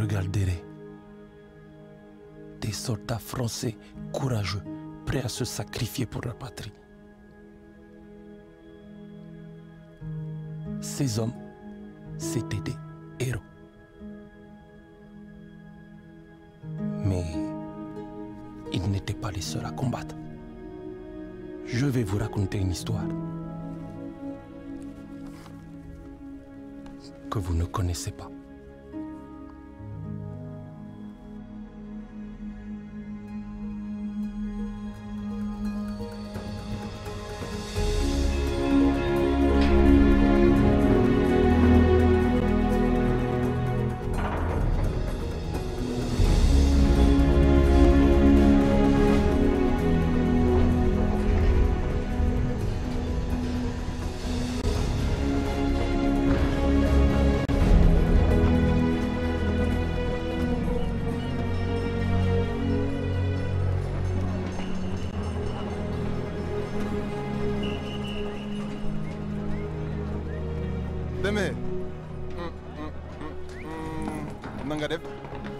regarderai des soldats français courageux, prêts à se sacrifier pour la patrie. Ces hommes, c'étaient des héros. Mais ils n'étaient pas les seuls à combattre. Je vais vous raconter une histoire que vous ne connaissez pas.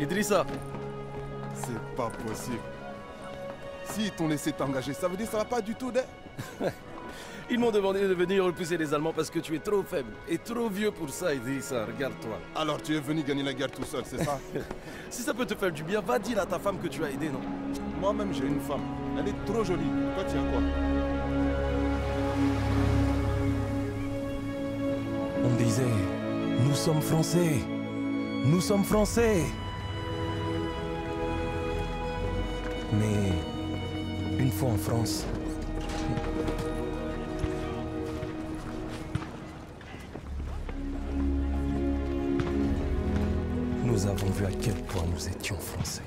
Idrissa, c'est pas possible. S'ils t'ont laissé t'engager, ça veut dire que ça va pas du tout d'air. Ils m'ont demandé de venir repousser les Allemands parce que tu es trop faible et trop vieux pour ça, Idrissa. Regarde-toi. Alors tu es venu gagner la guerre tout seul, c'est ça? Si ça peut te faire du bien, va dire à ta femme que tu as aidé, non? Moi-même, j'ai une femme. Elle est trop jolie. Toi, tiens quoi? On disait, nous sommes français. Nous sommes français. Mais une fois en France... nous avons vu à quel point nous étions français.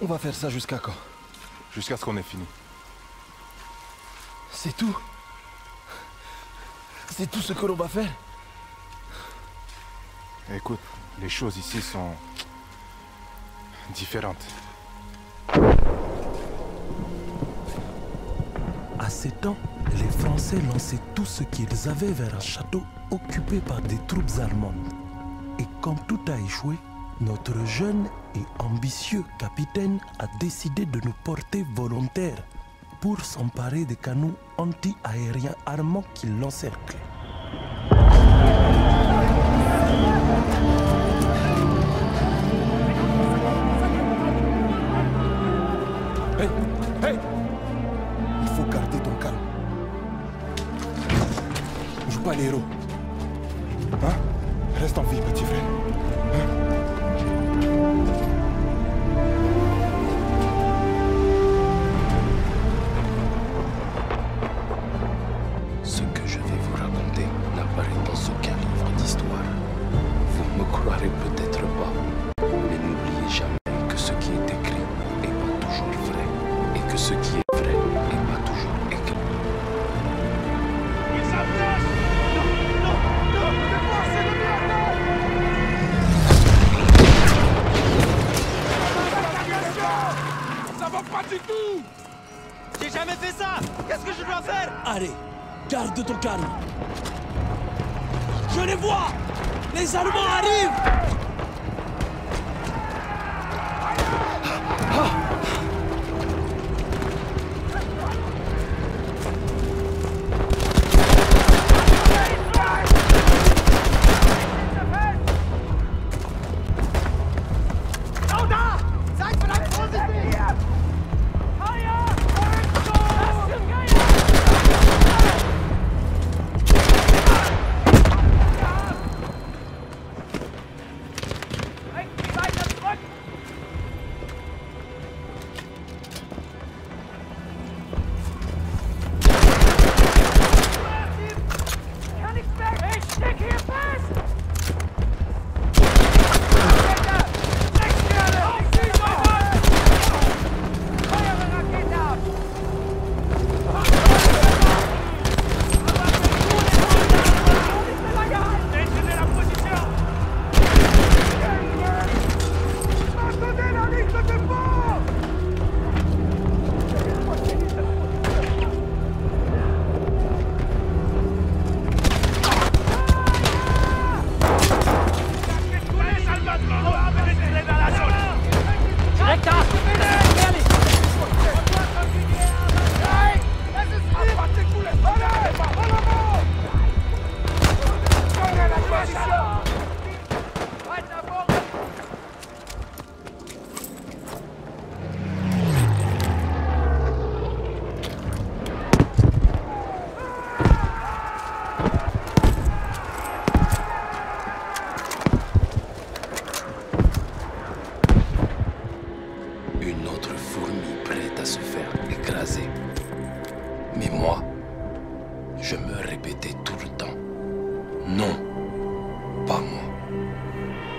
On va faire ça jusqu'à quand? Jusqu'à ce qu'on ait fini. C'est tout? C'est tout ce que l'on va faire? Écoute, les choses ici sont... différentes. À ces temps, les Français lançaient tout ce qu'ils avaient vers un château occupé par des troupes allemandes. Et comme tout a échoué, notre jeune et ambitieux capitaine a décidé de nous porter volontaires pour s'emparer des canons anti-aériens armants qui l'encerclent. Hey, hey! Il faut garder ton calme. Ne joue pas les héros. Hein? Reste en vie, petit frère. Hein? Ce que je vais vous raconter n'apparaît dans aucun livre d'histoire. Vous me croirez peut-être pas, mais n'oubliez jamais que ce qui est écrit n'est pas toujours vrai, et que ce qui est vrai n'est pas toujours écrit. Ils s'attachent ! Non, déplacez le merde ! Ça va pas du tout! J'ai jamais fait ça! Qu'est-ce que je dois faire? Allez, garde ton calme! Je les vois! Les Allemands arrivent!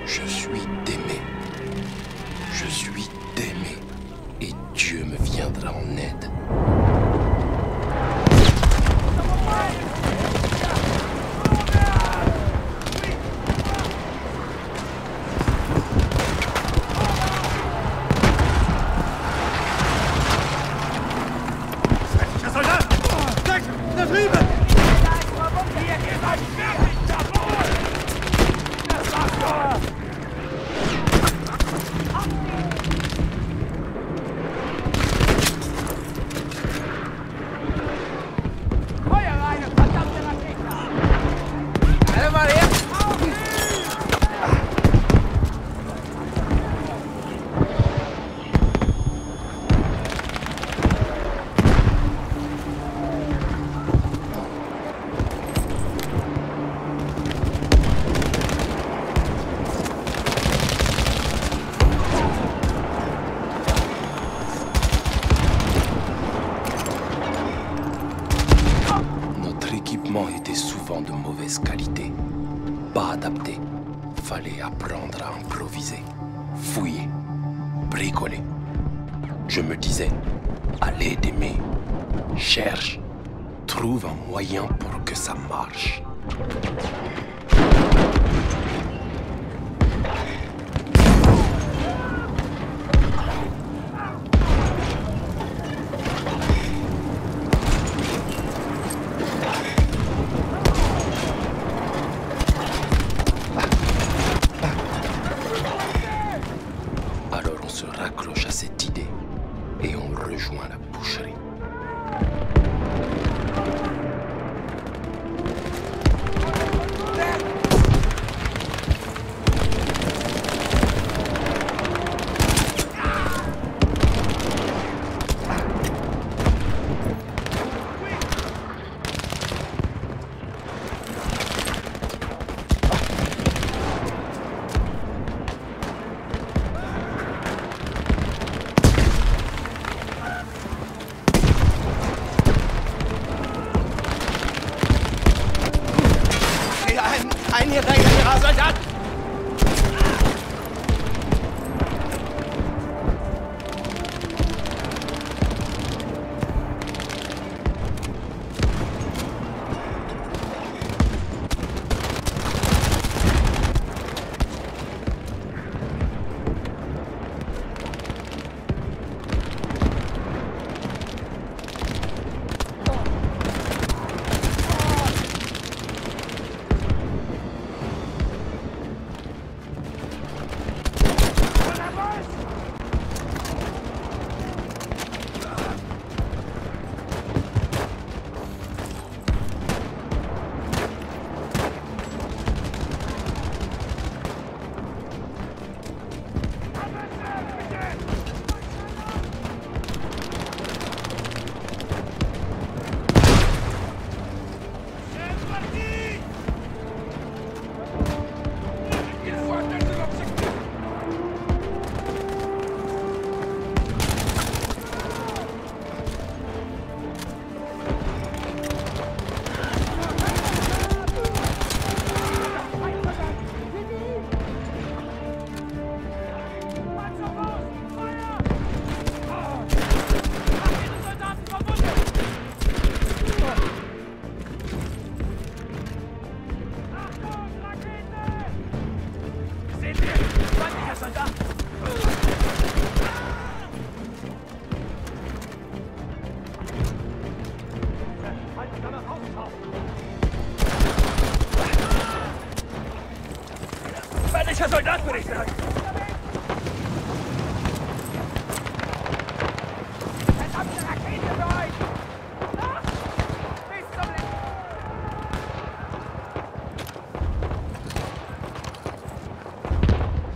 Je suis aimé. Je suis aimé. Et Dieu me viendra en aide. Était souvent de mauvaise qualité, pas adapté. Fallait apprendre à improviser, fouiller, bricoler. Je me disais, allez Démé, cherche, trouve un moyen pour que ça marche.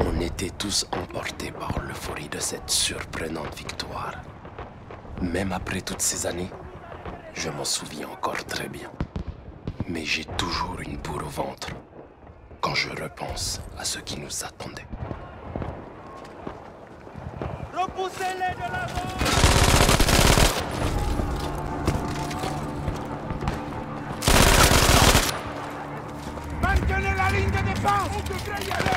On était tous emportés par l'euphorie de cette surprenante victoire. Même après toutes ces années, je m'en souviens encore très bien. Mais j'ai toujours une boule au ventre quand je repense à ce qui nous attendait. Repoussez-les de l'avant! Maintenez la ligne de défense! On devrait y aller!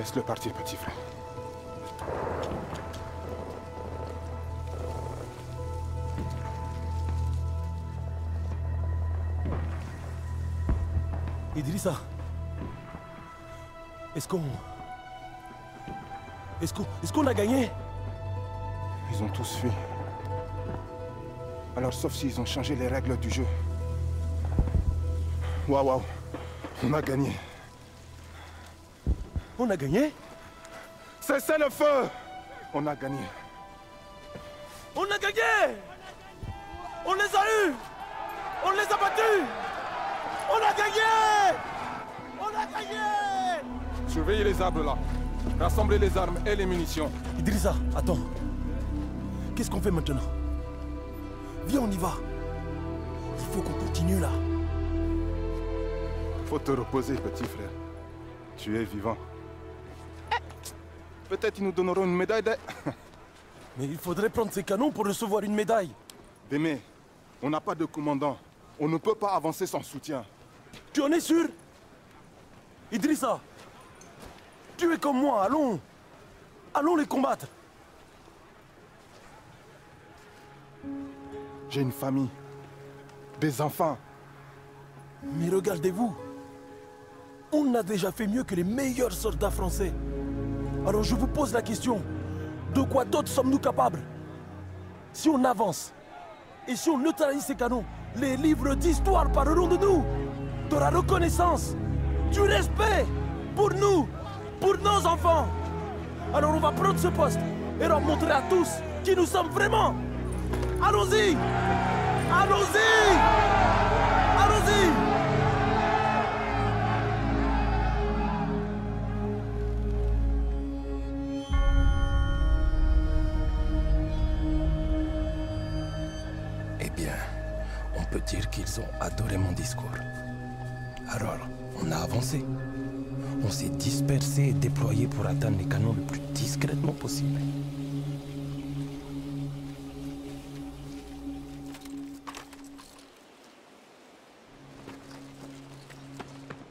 Laisse-le partir, petit frère. Idrissa, est-ce qu'on a gagné? Ils ont tous fui. Alors, sauf s'ils ont changé les règles du jeu. Waouh, waouh, on a gagné. On a gagné? Cessez le feu! On a gagné. On a gagné! On les a eus! On les a battus! On a gagné! On a gagné! Surveillez les arbres là. Rassemblez les armes et les munitions. Idrissa, attends. Qu'est-ce qu'on fait maintenant? Viens, on y va. Il faut qu'on continue là. Faut te reposer, petit frère. Tu es vivant. Peut-être ils nous donneront une médaille de... Mais il faudrait prendre ces canons pour recevoir une médaille. Démé, on n'a pas de commandant. On ne peut pas avancer sans soutien. Tu en es sûr? Idrissa, tu es comme moi, allons. Allons les combattre. J'ai une famille, des enfants. Mais regardez-vous, on a déjà fait mieux que les meilleurs soldats français. Alors je vous pose la question, de quoi d'autre sommes-nous capables? Si on avance, et si on neutralise ces canons, les livres d'histoire parleront de nous, de la reconnaissance, du respect pour nous, pour nos enfants. Alors on va prendre ce poste et leur montrer à tous qui nous sommes vraiment. Allons-y! Allons-y! Allons-y! On peut dire qu'ils ont adoré mon discours. Alors, on a avancé. On s'est dispersé et déployé pour atteindre les canons le plus discrètement possible.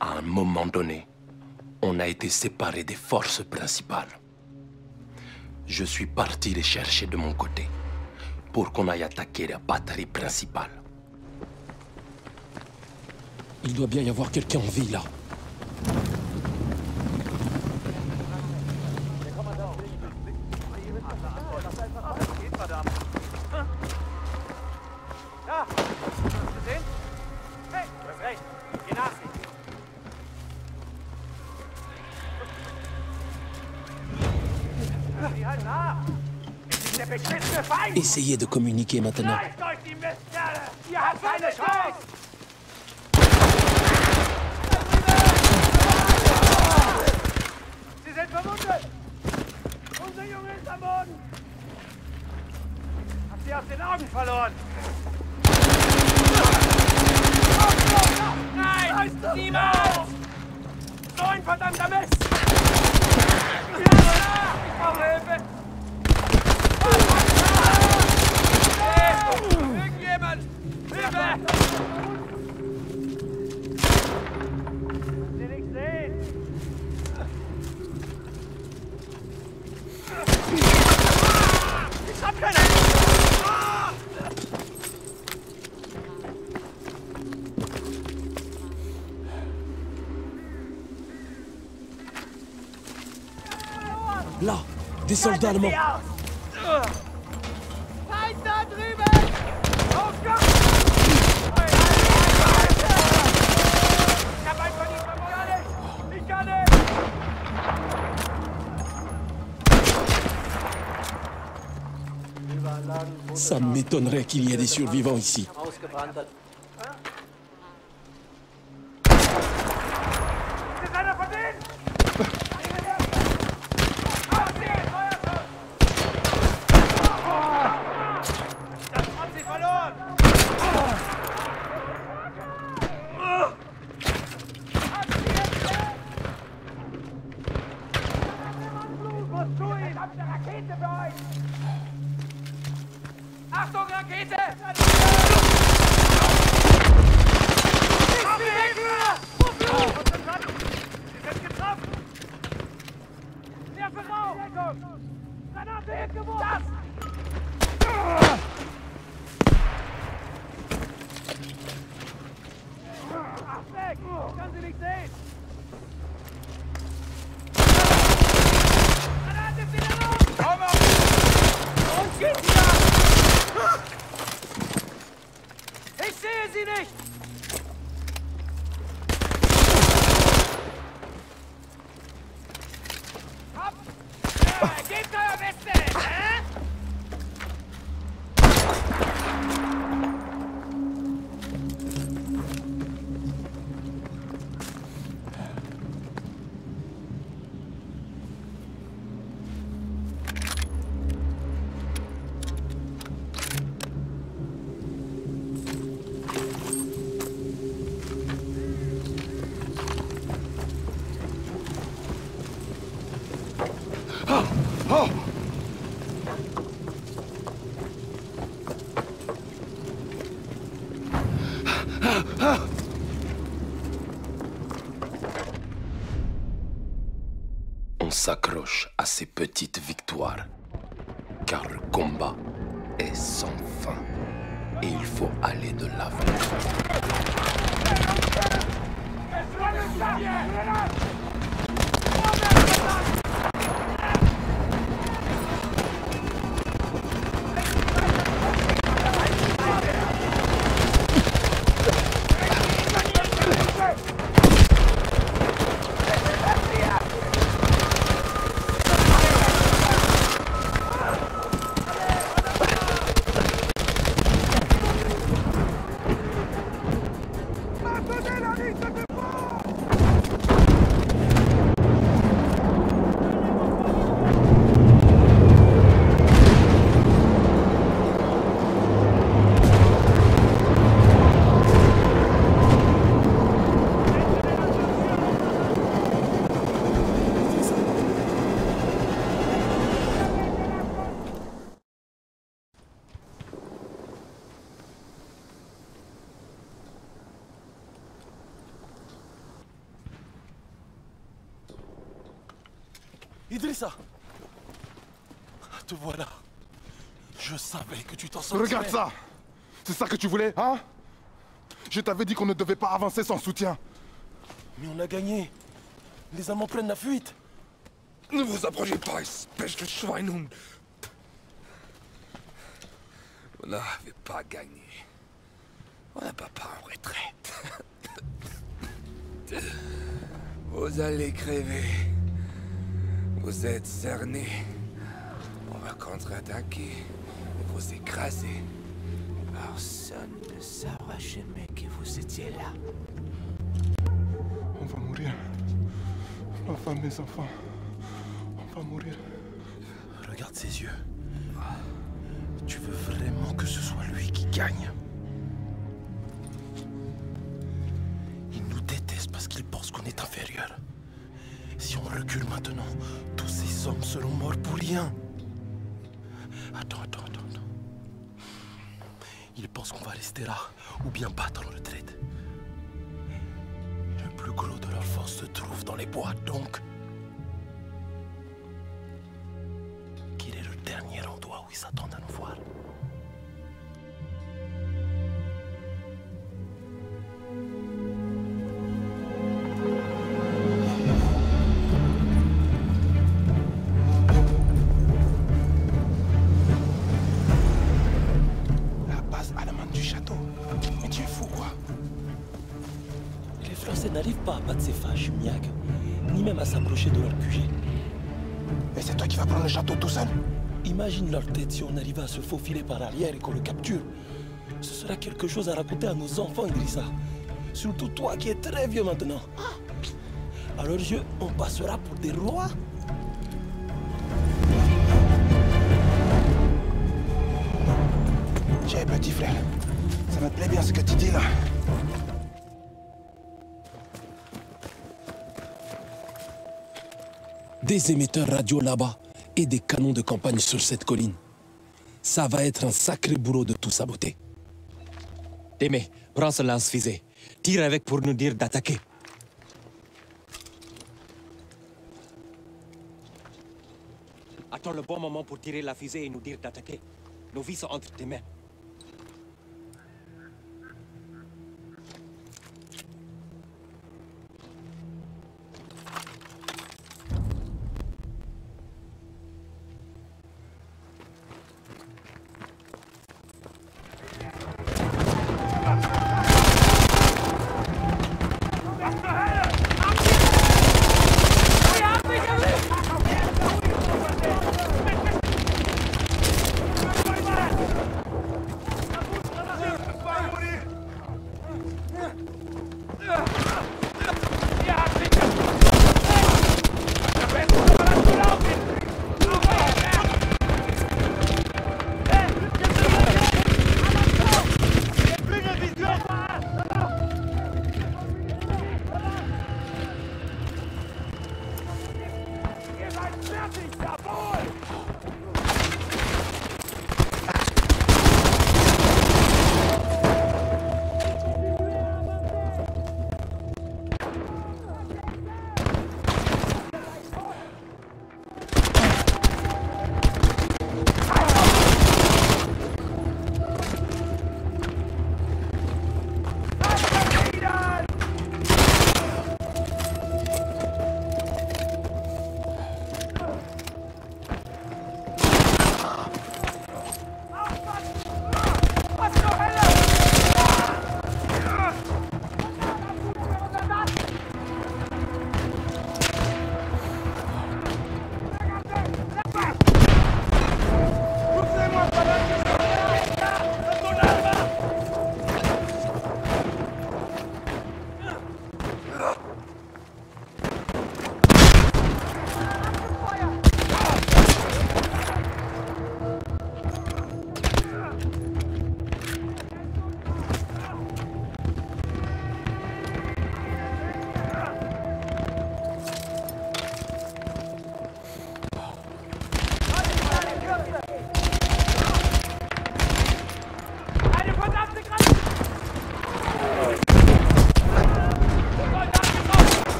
À un moment donné, on a été séparés des forces principales. Je suis parti les chercher de mon côté pour qu'on aille attaquer la batterie principale. Il doit bien y avoir quelqu'un en vie, là. Essayez de communiquer maintenant. Verloren. Nein! Niemals! So ein verdammter Mist! Ich brauche Hilfe! Irgendjemand! Hilfe! Kannst du nicht sehen? Ich hab keine Hilfe! Là, des soldats allemands. Ça m'étonnerait qu'il y ait des survivants ici. On s'accroche à ces petites victoires, car le combat est sans fin et il faut aller de l'avant. Idrissa, te voilà. Je savais que tu t'en sortirais. Regarde ça. C'est ça que tu voulais, hein? Je t'avais dit qu'on ne devait pas avancer sans soutien. Mais on a gagné. Les Allemands prennent la fuite. Ne vous approchez pas, espèce de Schweinhund. On n'avait pas gagné. On n'a pas en retraite. Vous allez crever. Vous êtes cernés. On va contre-attaquer et vous écraser. Personne ne saura jamais que vous étiez là. On va mourir. Ma femme, mes enfants. On va mourir. Regarde ses yeux. Tu veux vraiment que ce soit lui qui gagne? Il nous déteste parce qu'il pense qu'on est inférieur. Si on recule maintenant, tous ces hommes seront morts pour rien. Attends. Il pense qu'on va rester là, ou bien battre en retraite. Le plus gros de leur force se trouve dans les bois, donc... Quel est le dernier endroit où ils s'attendent à nous voir? Ni même à s'approcher de leur QG. Et c'est toi qui vas prendre le château tout seul? Imagine leur tête si on arrivait à se faufiler par l'arrière et qu'on le capture. Ce sera quelque chose à raconter à nos enfants, Idrissa. Surtout toi qui es très vieux maintenant. À leurs yeux, on passera pour des rois. J'ai petit frère. Ça me plaît bien ce que tu dis là. Des émetteurs radio là-bas et des canons de campagne sur cette colline. Ça va être un sacré boulot de tout saboter. Démé, prends ce lance-fusée. Tire avec pour nous dire d'attaquer. Attends le bon moment pour tirer la fusée et nous dire d'attaquer. Nos vies sont entre tes mains.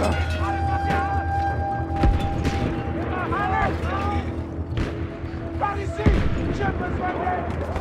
là. Par ici, je peux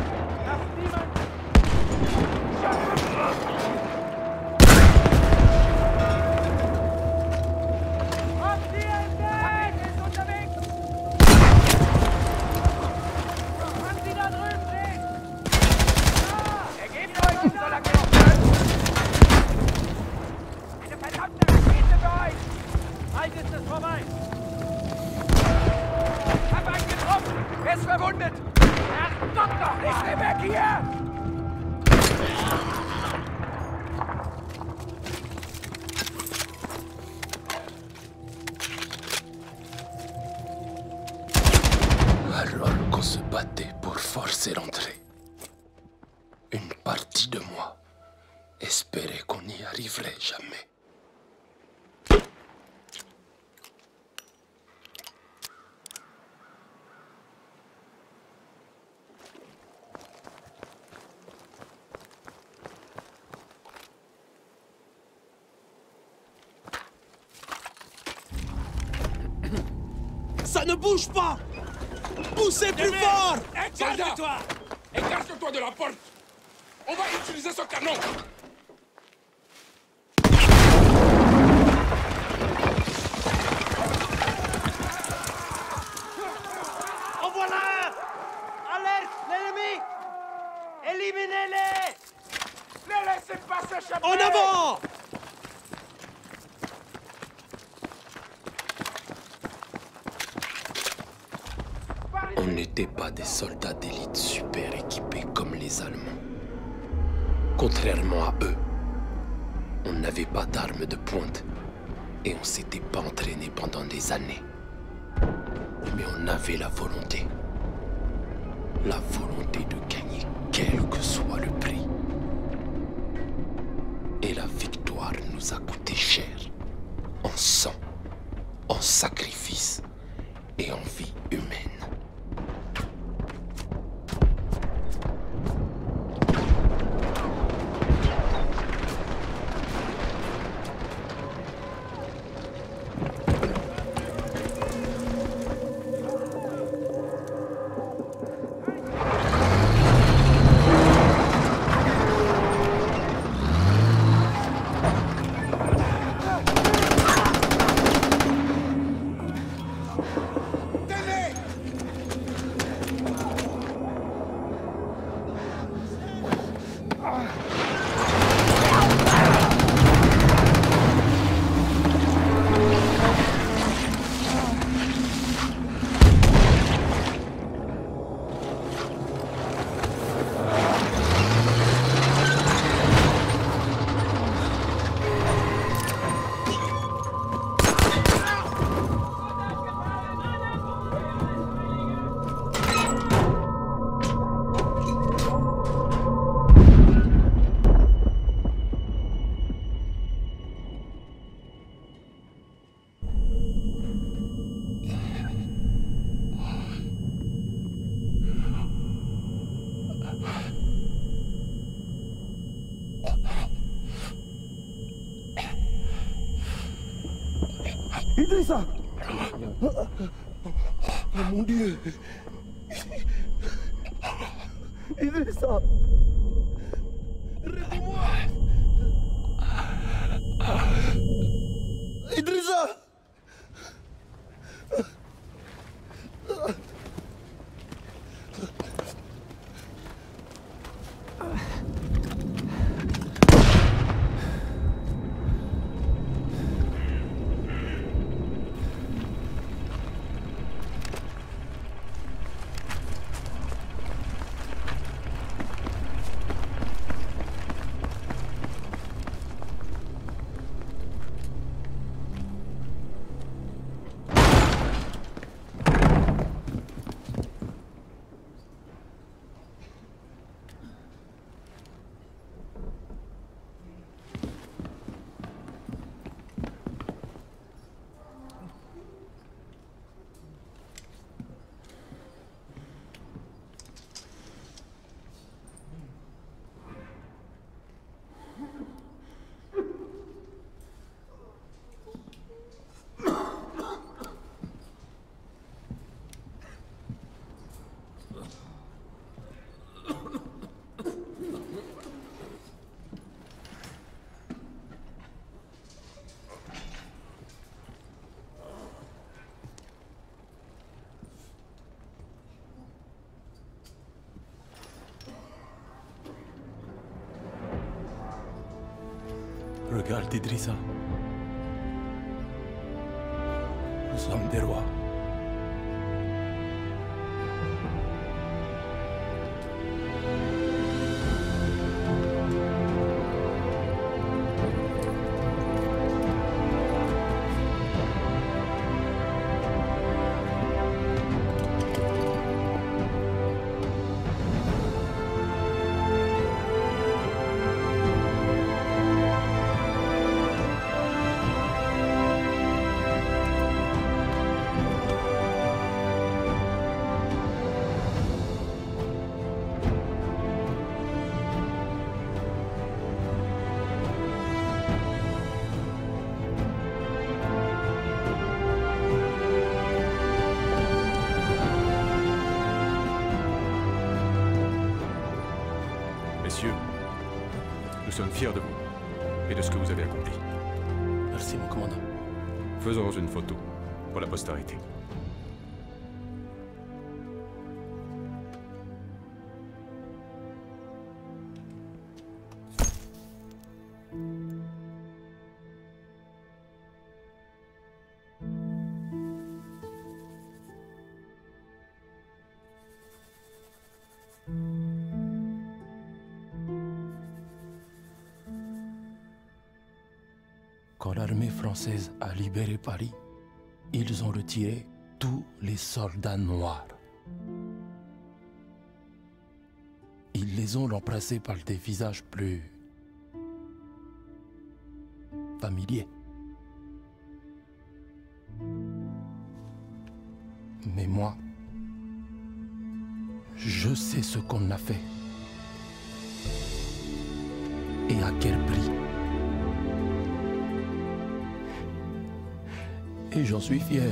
ça ne bouge pas! Poussez plus fort! Écarte-toi! Écarte-toi de la porte! On va utiliser ce canon! En voilà un! Alerte! L'ennemi! Éliminez-les! Ne laissez pas s'échapper! En avant! On n'était pas des soldats d'élite super équipés comme les Allemands. Contrairement à eux, on n'avait pas d'armes de pointe et on s'était pas entraîné pendant des années. Mais on avait la volonté de gagner quel que soit le prix. Et la victoire nous a coûté cher, en sang, en sacrifice et en vie humaine. Idrissa! Oh mon Dieu! Idrissa! Réponds-moi! Idrissa! Regarde Idrissa. Nous sommes des rois. Messieurs, nous sommes fiers de vous et de ce que vous avez accompli. Merci, mon commandant. Faisons une photo pour la postérité. Quand l'armée française a libéré Paris, ils ont retiré tous les soldats noirs. Ils les ont remplacés par des visages plus familiers. Mais moi, je sais ce qu'on a fait et à quel prix. Et j'en suis fier.